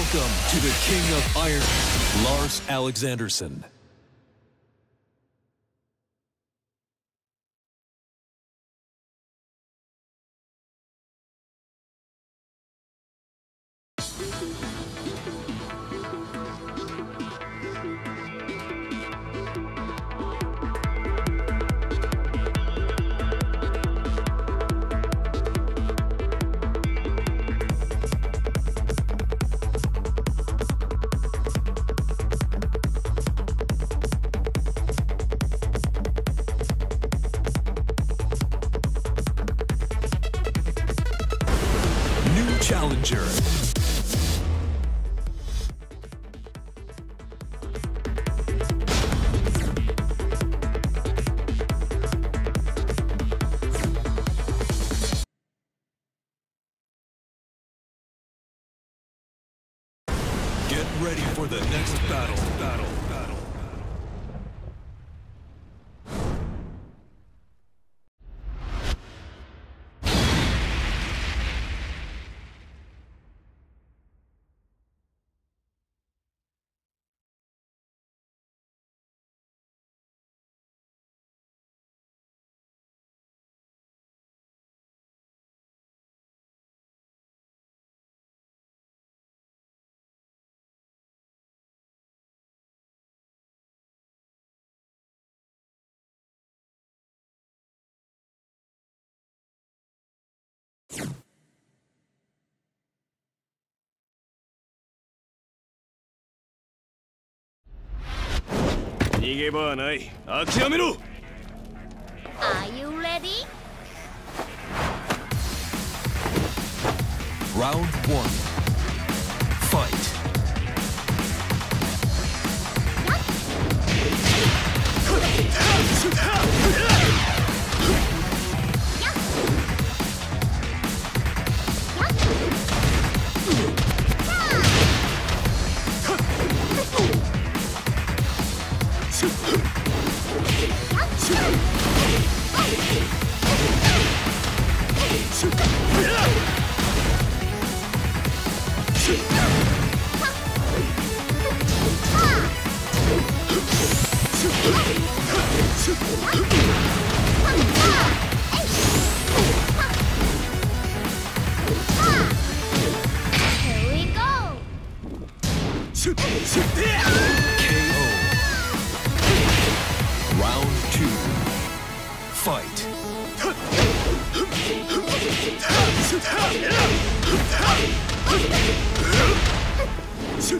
Welcome to the King of Iron, Lars Alexanderson. Challenger. Get ready for the next battle. Are you ready? Round one. Fight. Perfect.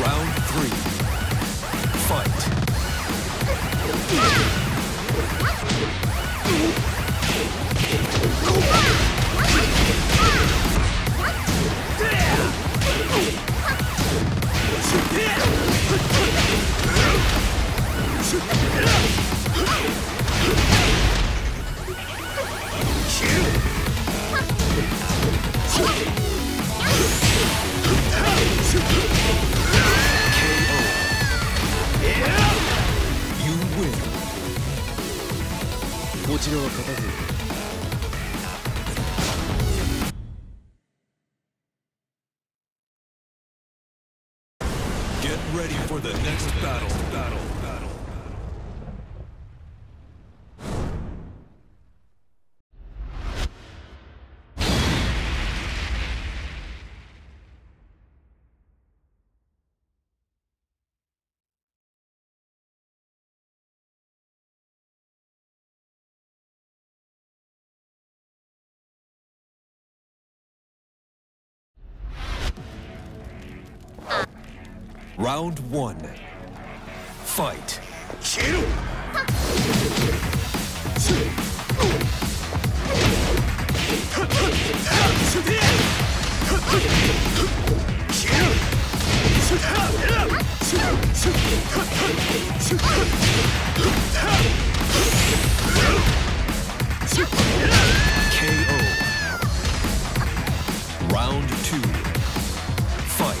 Round three. Get ready for the next battle. Round one. Fight. KO. Round two. Fight.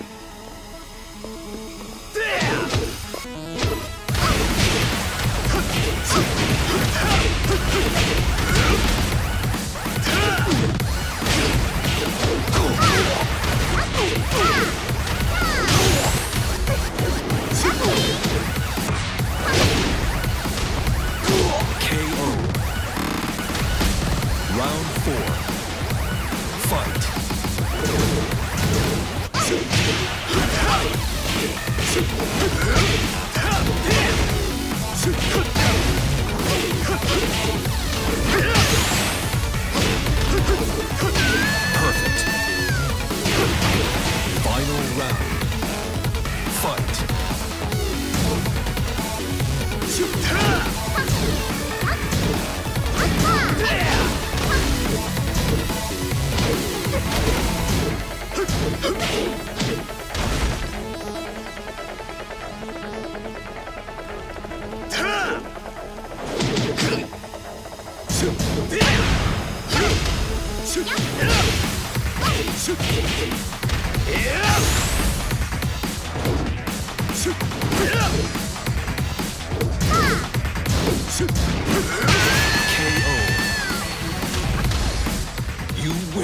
KO。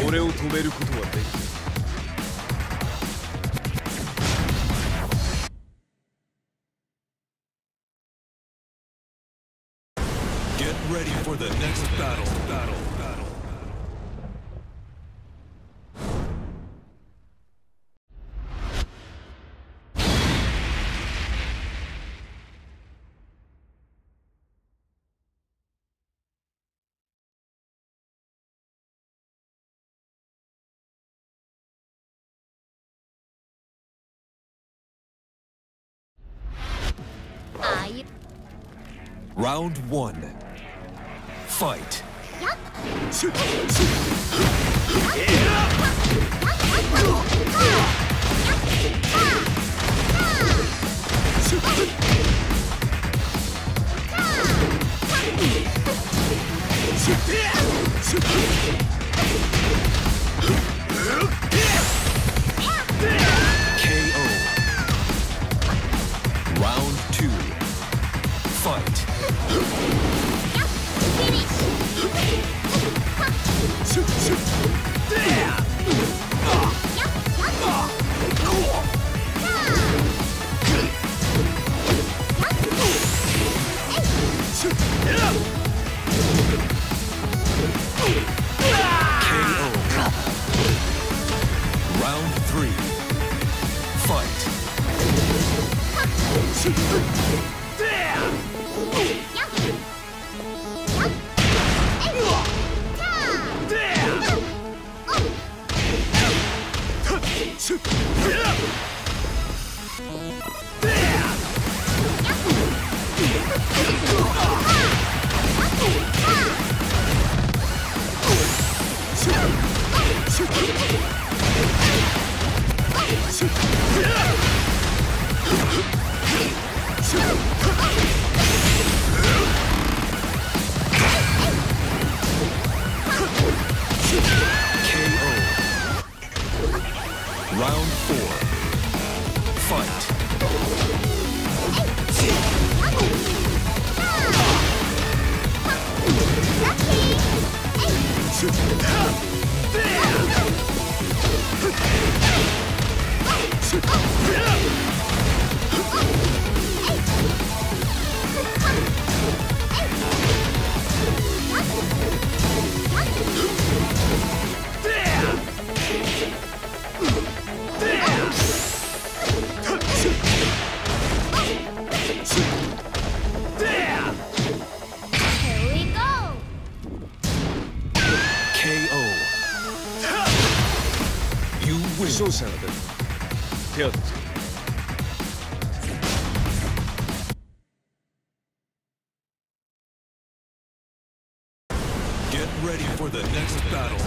俺を止めることはできない。 Ready for the next battle. Round one. Fight. KO. Round two. Fight. KO. Round three. Fight. Round four. Fight.勝者が出る。手当てする。Get ready for the next battle.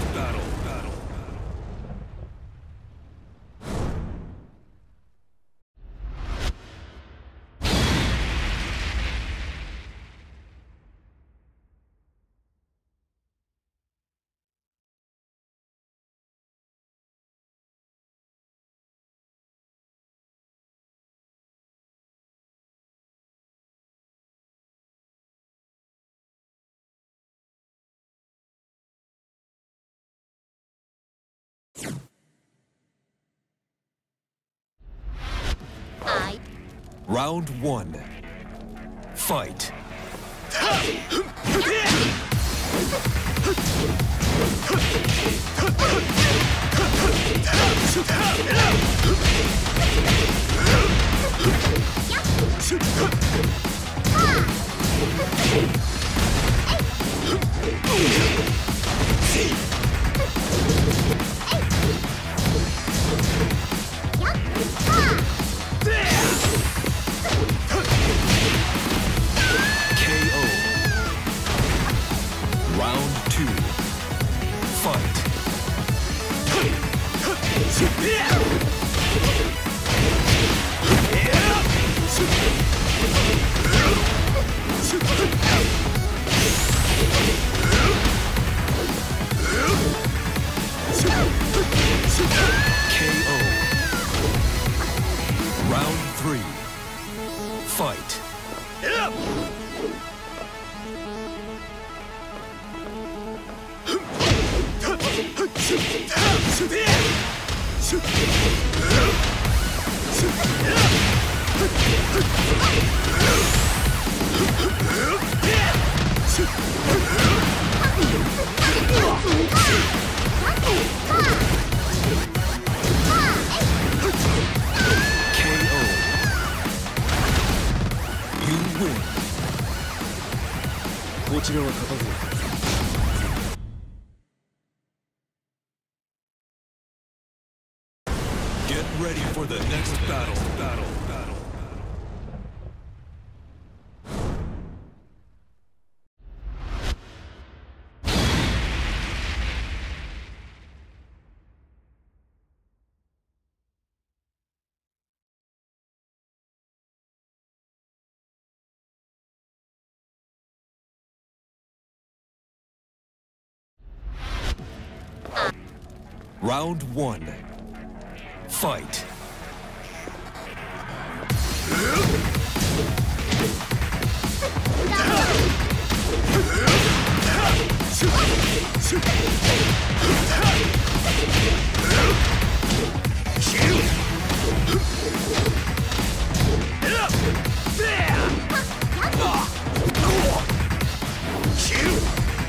Round one. Fight. Fight. KO. You win. こちらは片付け。Ready for the next battle. Round one. Fight. Round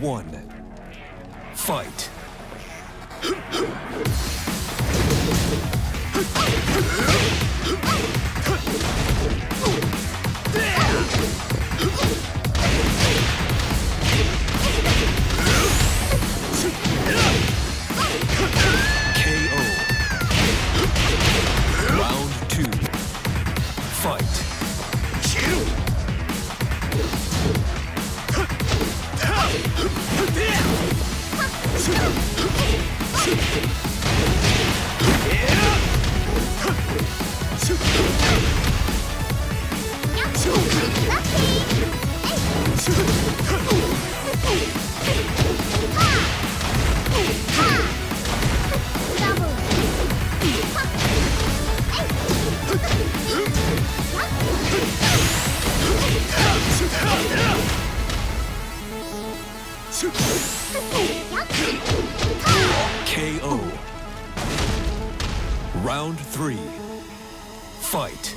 one. Fight. KO. Round two. Fight. KO. Round three. Fight.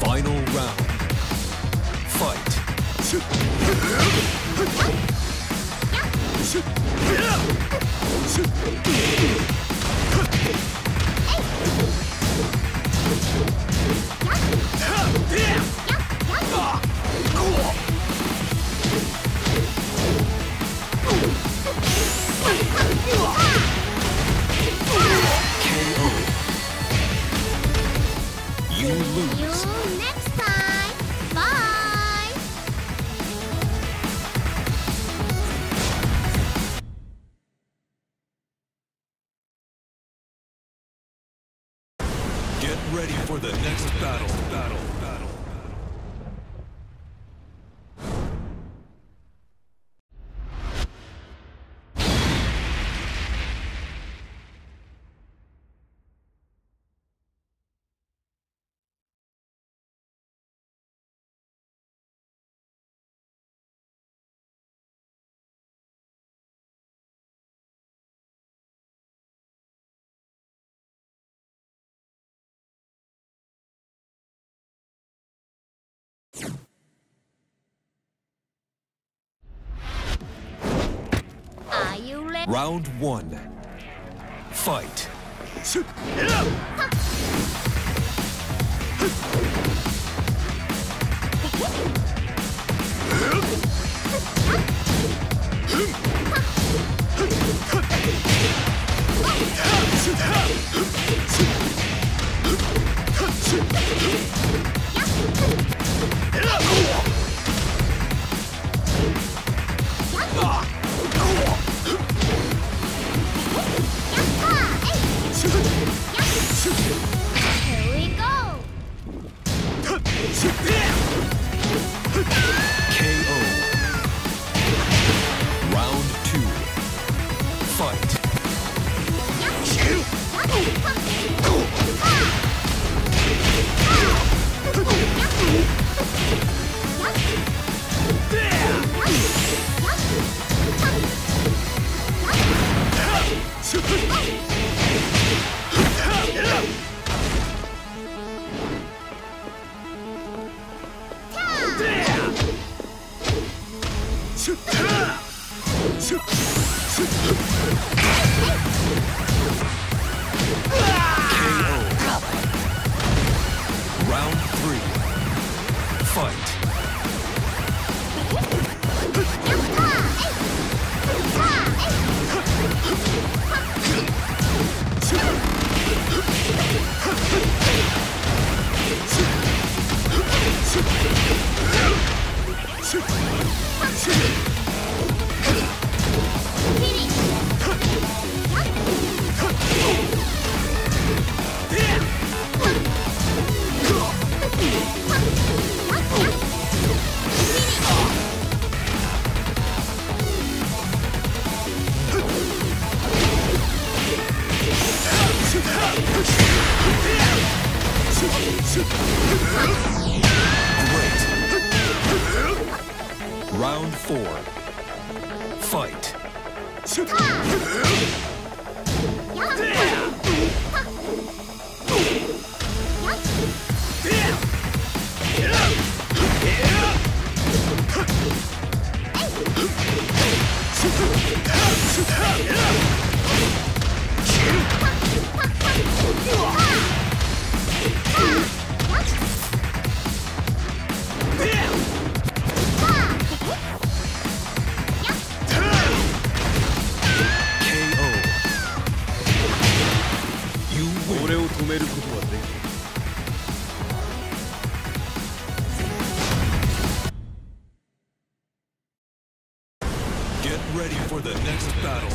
Final round. Fight. You lose. See you next time. Bye. Get ready for the next battle. Round one. Fight. Round four. Fight. Get ready for the next battle.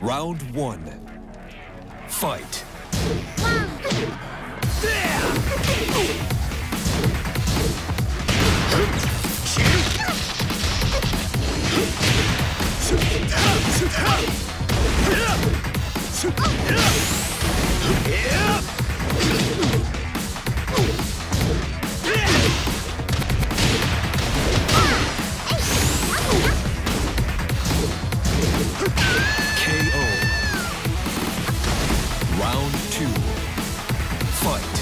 Round one. Fight. Round one. Fight. KO. Round two. Fight.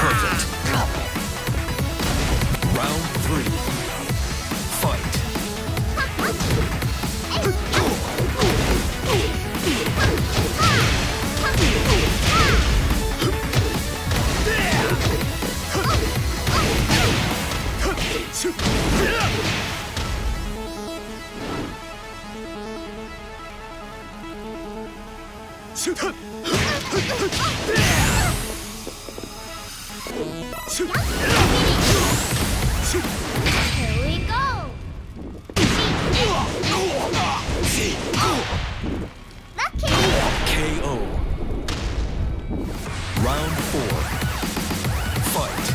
Perfect. Round three. Fight. Here we go! Lucky! KO. Round four. Fight.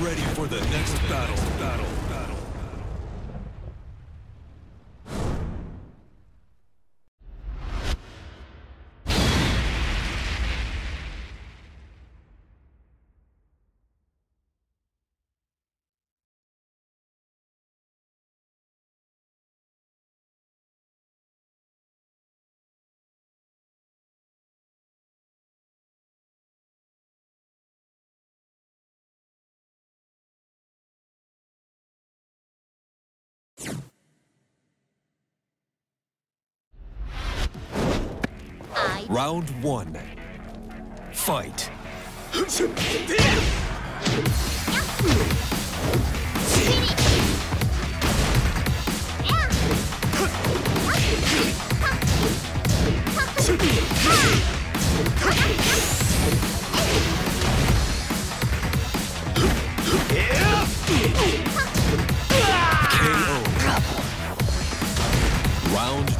Ready for the next battle. Round one. Fight. Round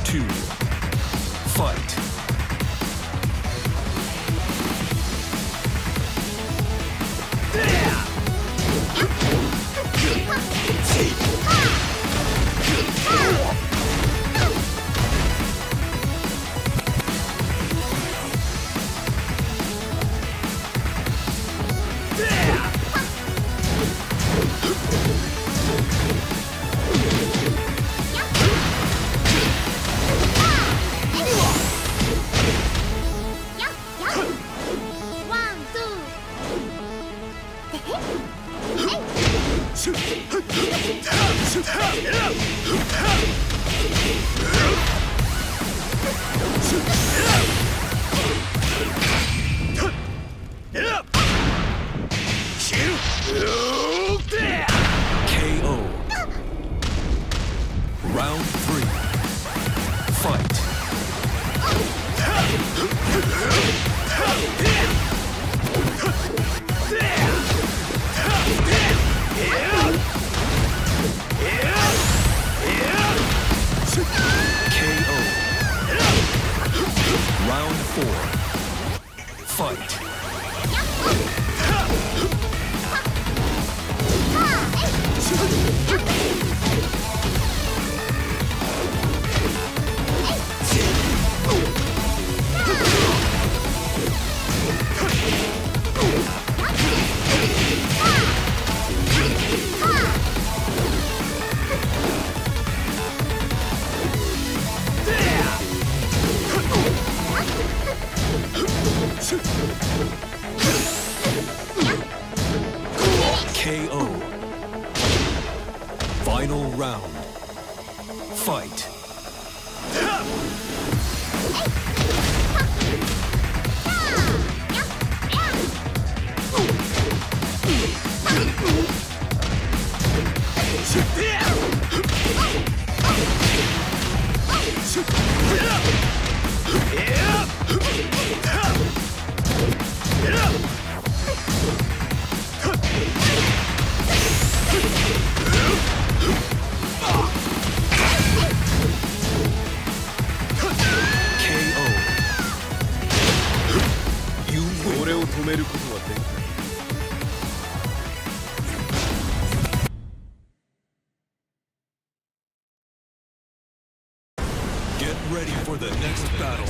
two. Fight. KO. Round three. Round four. Fight. KO. Final round. Fight. Get ready for the next battle.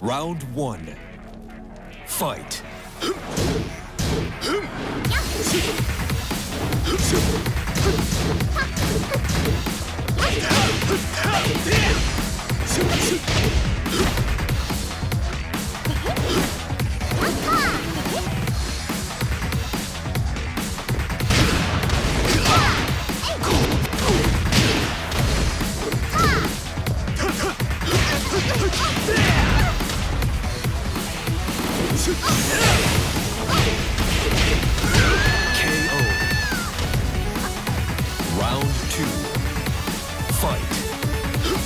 Round one. Fight. KO. Round two. Fight. KO.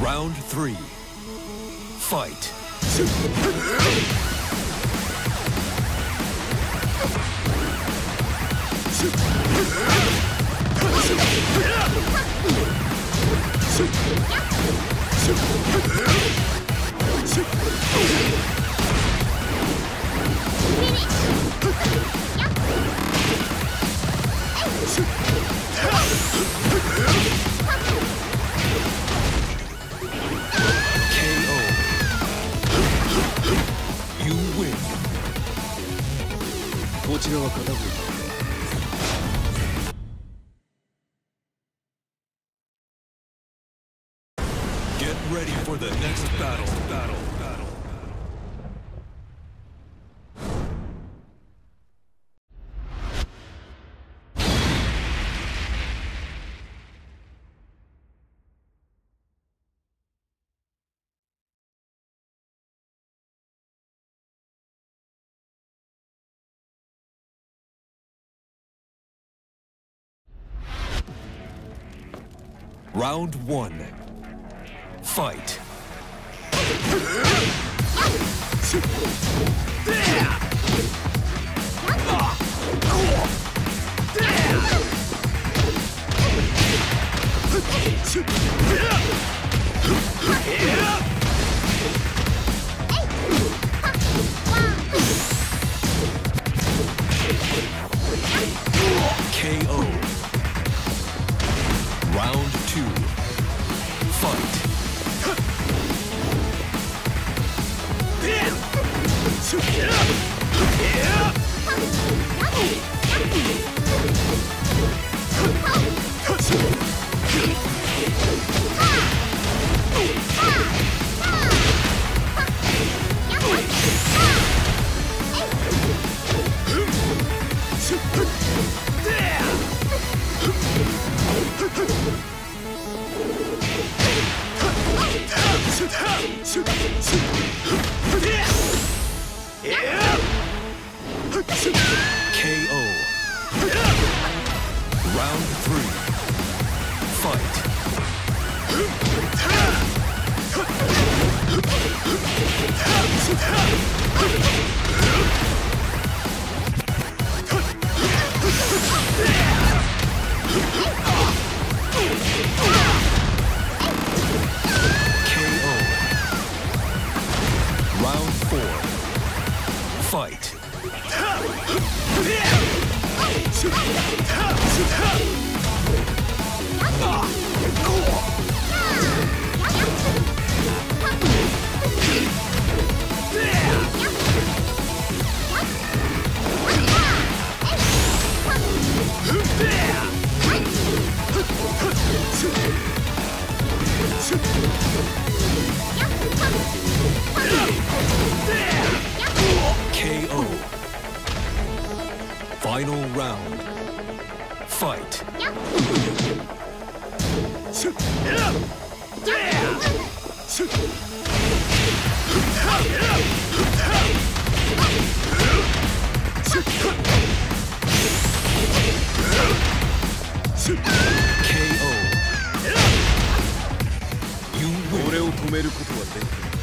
Round three. Fight. こちらは片方。 Ready for the next battle. Round one. Fight. KO. Round two. Fight. Final round. Fight. KO. You win. これを止めることはできない。